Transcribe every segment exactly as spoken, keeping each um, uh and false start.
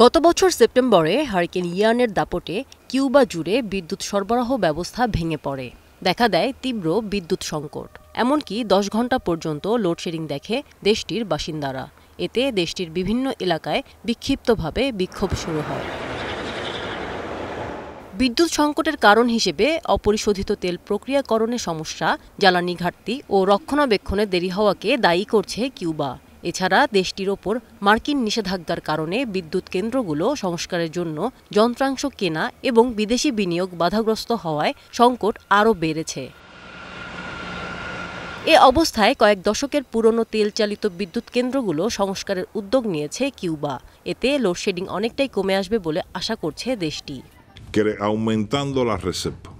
গত বছর সেপ্টেম্বরে হারিকেন ইয়ানের দাপটে কিউবা জুড়ে বিদ্যুৎ সরবরাহ ব্যবস্থা ভেঙে পড়ে। দেখা দেয় তীব্র বিদ্যুৎ সংকট, এমনকি দশ ঘন্টা পর্যন্ত লোডশেডিং দেখে দেশটির বাসিন্দারা। এতে দেশটির বিভিন্ন এলাকায় বিক্ষিপ্তভাবে বিক্ষোভ শুরু হয়। বিদ্যুৎ সংকটের কারণ হিসেবে অপরিশোধিত তেল প্রক্রিয়াকরণের সমস্যা, জ্বালানি ঘাটতি ও রক্ষণাবেক্ষণে দেরি হওয়াকে দায়ী করছে কিউবা। এছাড়া দেশটির ওপর মার্কিন নিষেধাজ্ঞার কারণে বিদ্যুৎ কেন্দ্রগুলো সংস্কারের জন্য যন্ত্রাংশ কেনা এবং বিদেশি বিনিয়োগ বাধাগ্রস্ত হওয়ায় সংকট আরও বেড়েছে। এ অবস্থায় কয়েক দশকের পুরনো তেল চালিত বিদ্যুৎ কেন্দ্রগুলো সংস্কারের উদ্যোগ নিয়েছে কিউবা। এতে লোডশেডিং অনেকটাই কমে আসবে বলে আশা করছে দেশটি। Aumentando las reservas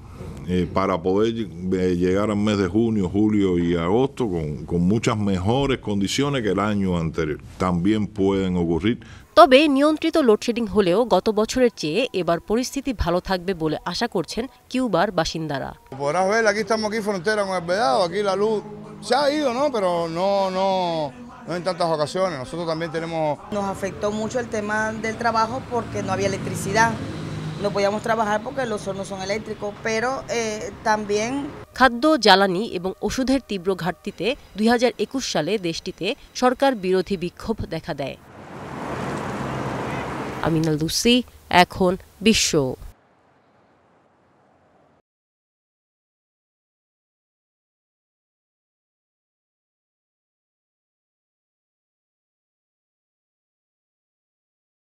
eh, para poder eh, llegar al mes de junio, julio y agosto con, con muchas mejores condiciones que el año anterior. También pueden ocurrir. তবে নিয়ন্ত্রিত লোডশেডিং হলেও গত বছরের চেয়ে এবার পরিস্থিতি ভালো থাকবে বলে আশা করছেন কিউবার বাসিন্দারা। Podrás ver, aquí estamos aquí frontera con el Vedado, aquí la luz se ha ido, ¿no? Pero no, no, no en tantas ocasiones. Nosotros también tenemos. Nos afectó mucho el tema del trabajo porque no había electricidad. No podíamos trabajar porque los hornos son eléctricos, pero eh, también... খাদ্য, জ্বালানি এবং ওষুধের তীব্র ঘাটতিতে দুই হাজার একুশ সালে দেশটিতে সরকার বিরোধী বিক্ষোভ দেখা দেয়। আমিনা লুসি, এখন বিশ্ব।